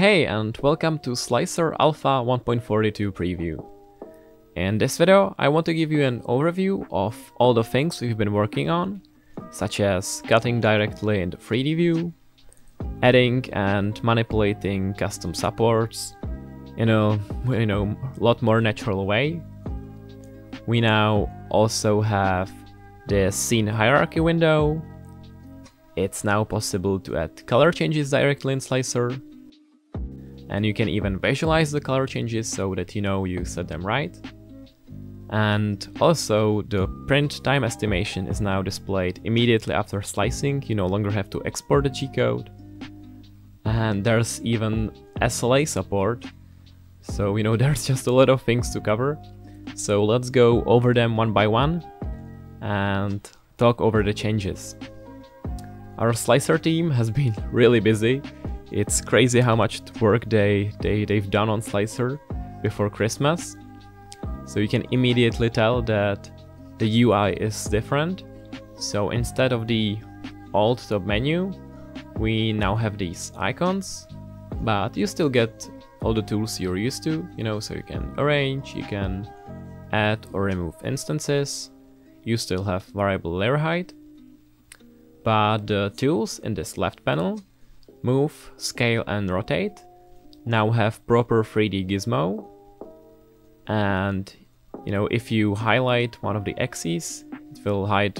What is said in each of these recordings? Hey and welcome to Slicer Alpha 1.42 preview. In this video I want to give you an overview of all the things we've been working on, such as cutting directly in the 3D view, adding and manipulating custom supports in a lot more natural way. We now also have the scene hierarchy window. It's now possible to add color changes directly in Slicer. And you can even visualize the color changes so that you know you set them right. And also the print time estimation is now displayed immediately after slicing. You no longer have to export the G-code. And there's even SLA support. So there's just a lot of things to cover. So let's go over them one by one and talk over the changes. Our Slicer team has been really busy. It's crazy how much work they've done on Slicer before Christmas. So you can immediately tell that the UI is different. So instead of the old top menu, we now have these icons, but you still get all the tools you're used to, so you can arrange, you can add or remove instances. You still have variable layer height, but the tools in this left panel, Move, Scale and Rotate, now have proper 3D gizmo. And if you highlight one of the axes, it will hide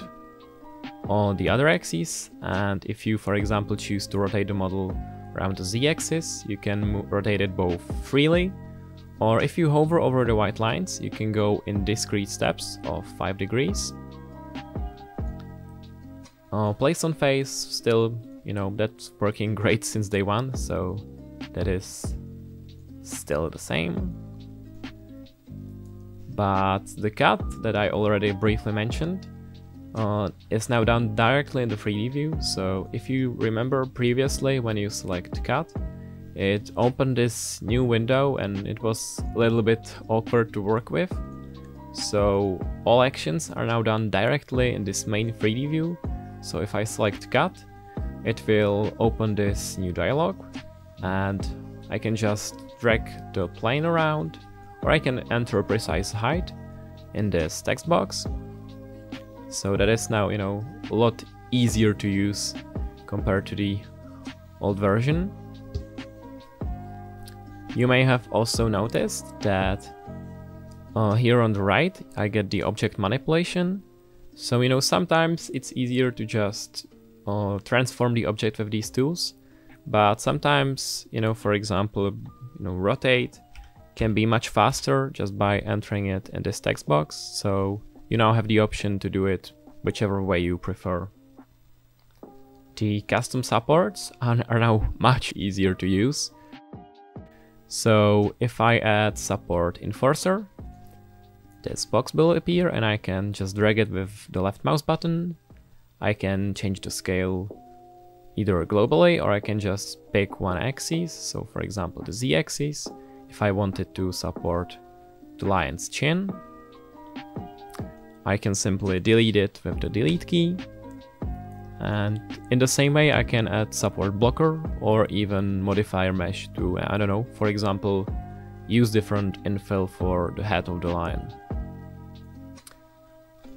all the other axes. And if you, for example, choose to rotate the model around the Z axis, you can rotate it both freely, or if you hover over the white lines, you can go in discrete steps of 5 degrees. Place on face, still that's working great since day one, so that is still the same. But the cut that I already briefly mentioned is now done directly in the 3D view. So if you remember previously, when you select cut, it opened this new window and it was a little bit awkward to work with. So all actions are now done directly in this main 3D view. So if I select cut, it will open this new dialog and I can just drag the plane around, or I can enter a precise height in this text box. So that is now, a lot easier to use compared to the old version. You may have also noticed that here on the right I get the object manipulation. So sometimes it's easier to just transform the object with these tools, but sometimes for example rotate can be much faster just by entering it in this text box. So you now have the option to do it whichever way you prefer. The custom supports are now much easier to use. So if I add support enforcer, this box will appear and I can just drag it with the left mouse button. I can change the scale either globally, or I can just pick one axis, so for example the Z axis, if I wanted to support the lion's chin. I can simply delete it with the delete key, and in the same way I can add support blocker or even modifier mesh to, I don't know, for example use different infill for the head of the lion.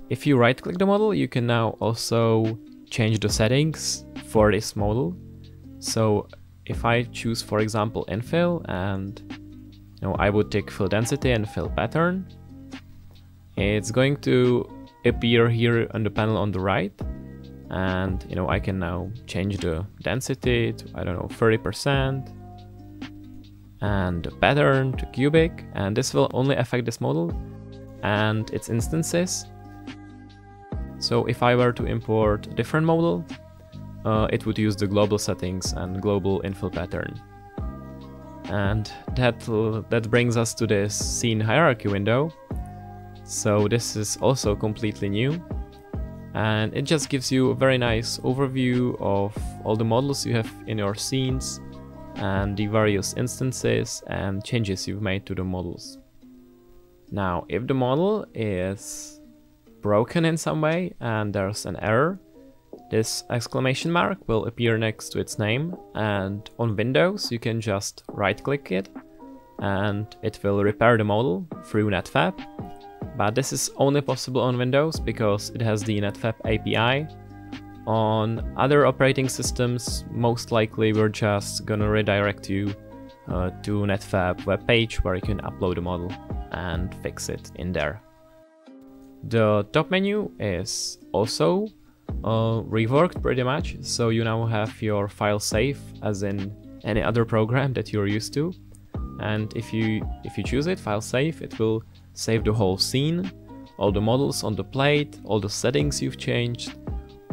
If you right click the model, you can now also change the settings for this model. So if I choose for example infill and I would take fill density and fill pattern, it's going to appear here on the panel on the right, and I can now change the density to, I don't know, 30%, and the pattern to cubic, and this will only affect this model and its instances. So if I were to import a different model, it would use the global settings and global infill pattern. And that brings us to this scene hierarchy window. So this is also completely new, and it just gives you a very nice overview of all the models you have in your scenes and the various instances and changes you've made to the models. Now, if the model is broken in some way and there's an error, This exclamation mark will appear next to its name, and on Windows you can just right-click it and it will repair the model through Netfabb. But this is only possible on Windows because it has the Netfabb API. On other operating systems, most likely we're just gonna redirect you to Netfabb web page where you can upload the model and fix it in there. The top menu is also reworked pretty much, so you now have your file safe as in any other program that you're used to. And if you choose it, file save, it will save the whole scene, all the models on the plate, all the settings you've changed,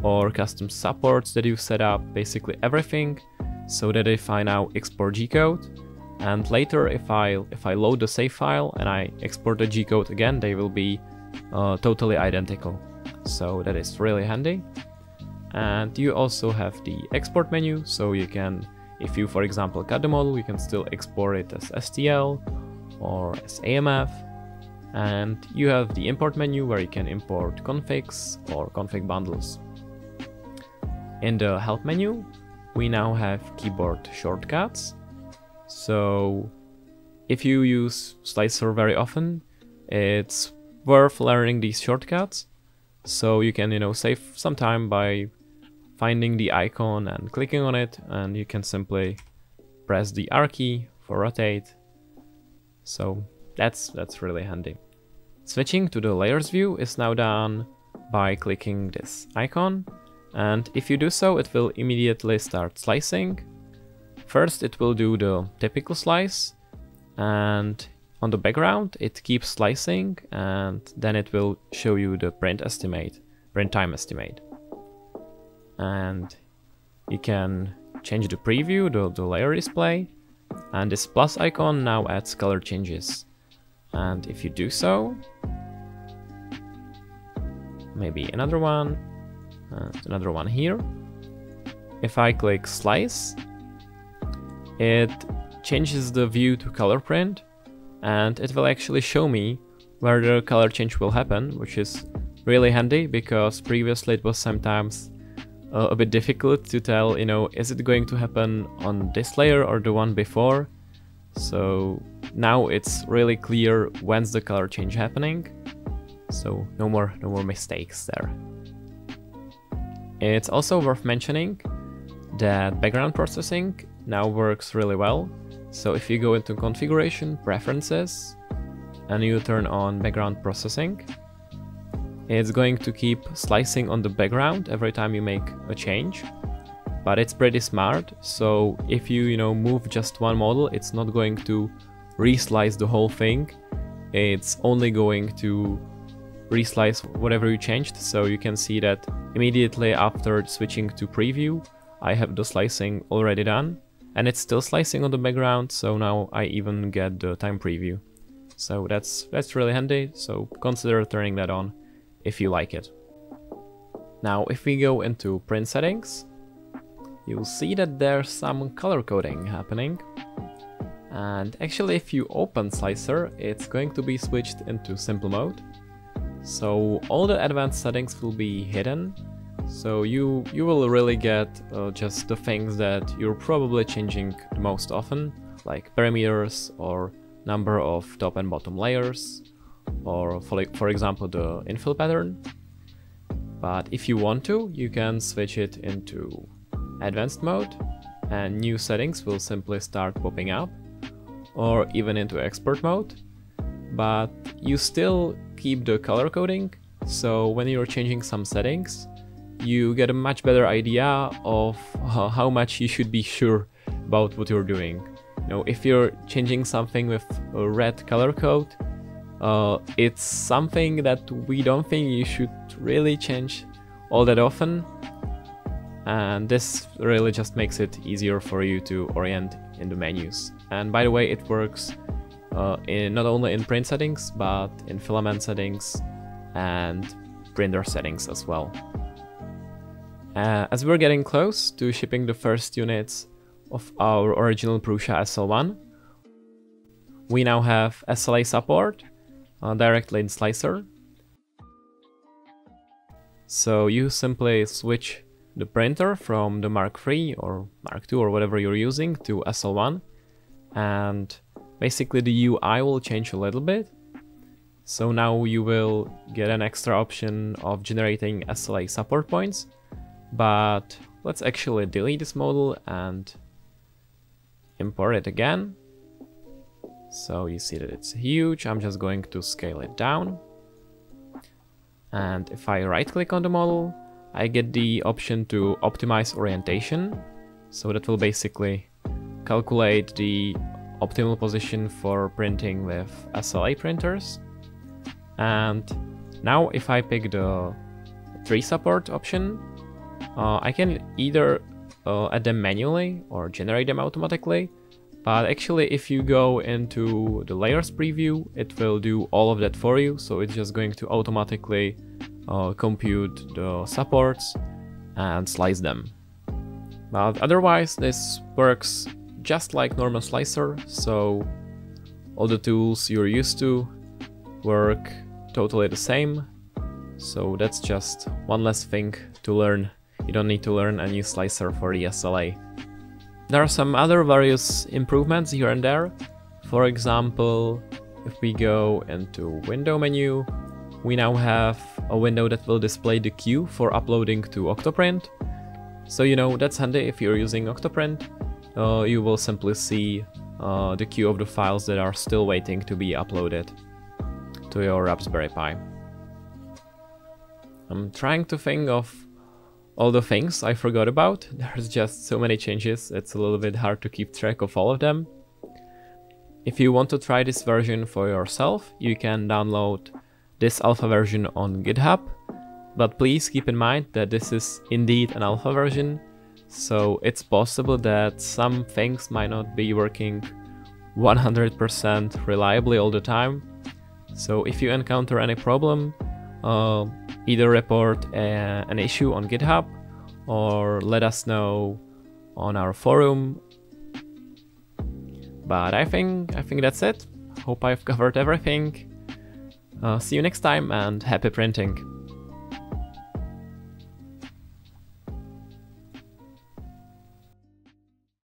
or custom supports that you've set up, basically everything, so that if I now export G-code, and later if I load the save file and I export the G-code again, they will be totally identical. So that is really handy. And you also have the export menu, so you can, if you for example cut the model, you can still export it as STL or as AMF. And you have the import menu where you can import configs or config bundles. In the help menu, we now have keyboard shortcuts. So if you use Slicer very often, it's worth learning these shortcuts. So you can, save some time by finding the icon and clicking on it, and you can simply press the R key for rotate. So that's really handy. Switching to the layers view is now done by clicking this icon, and if you do so, it will immediately start slicing. First it will do the typical slice, and on the background it keeps slicing, and then it will show you the print time estimate. And you can change the preview, the layer display, and this plus icon now adds color changes. And if you do so, maybe another one, another one here. If I click slice, it changes the view to color print, and it will actually show me where the color change will happen, which is really handy because previously it was sometimes a bit difficult to tell, is it going to happen on this layer or the one before. So now it's really clear when's the color change happening, so no more mistakes there. It's also worth mentioning that background processing now works really well. So if you go into configuration, preferences, and you turn on background processing, it's going to keep slicing on the background every time you make a change. But it's pretty smart, so if you, move just one model, it's not going to reslice the whole thing. It's only going to reslice whatever you changed, so you can see that immediately after switching to preview, I have the slicing already done. And it's still slicing on the background, so now I even get the time preview. So that's really handy, so consider turning that on if you like it. Now if we go into print settings, you'll see that there's some color coding happening. And actually if you open Slicer, it's going to be switched into simple mode. So all the advanced settings will be hidden. So you will really get just the things that you're probably changing the most often, like parameters or number of top and bottom layers, or for example the infill pattern. But if you want to, you can switch it into advanced mode and new settings will simply start popping up, or even into expert mode. But you still keep the color coding, so when you're changing some settings, you get a much better idea of how much you should be sure about what you're doing. If you're changing something with a red color code, it's something that we don't think you should really change all that often, and this really just makes it easier for you to orient in the menus. And by the way, it works not only in print settings, but in filament settings and printer settings as well. As we're getting close to shipping the first units of our original Prusa SL1, we now have SLA support directly in Slicer. So you simply switch the printer from the Mark 3 or Mark 2 or whatever you're using to SL1, and basically the UI will change a little bit. So now you will get an extra option of generating SLA support points, but let's actually delete this model and import it again. So you see that it's huge. I'm just going to scale it down. And if I right click on the model, I get the option to optimize orientation. So that will basically calculate the optimal position for printing with SLA printers. And now if I pick the tree support option, I can either add them manually or generate them automatically. But actually, if you go into the layers preview, it will do all of that for you. So it's just going to automatically compute the supports and slice them. But otherwise, this works just like normal slicer. So all the tools you're used to work totally the same. So that's just one less thing to learn. You don't need to learn a new slicer for the SLA. There are some other various improvements here and there. For example, if we go into window menu, we now have a window that will display the queue for uploading to Octoprint. So you know, that's handy if you're using Octoprint. You will simply see the queue of the files that are still waiting to be uploaded to your Raspberry Pi. I'm trying to think of all the things I forgot about. There's just so many changes, it's a little bit hard to keep track of all of them. If you want to try this version for yourself, you can download this alpha version on GitHub, but please keep in mind that this is indeed an alpha version, so it's possible that some things might not be working 100% reliably all the time. So if you encounter any problem, either report an issue on GitHub or let us know on our forum. But I think that's it. Hope I've covered everything. See you next time and happy printing!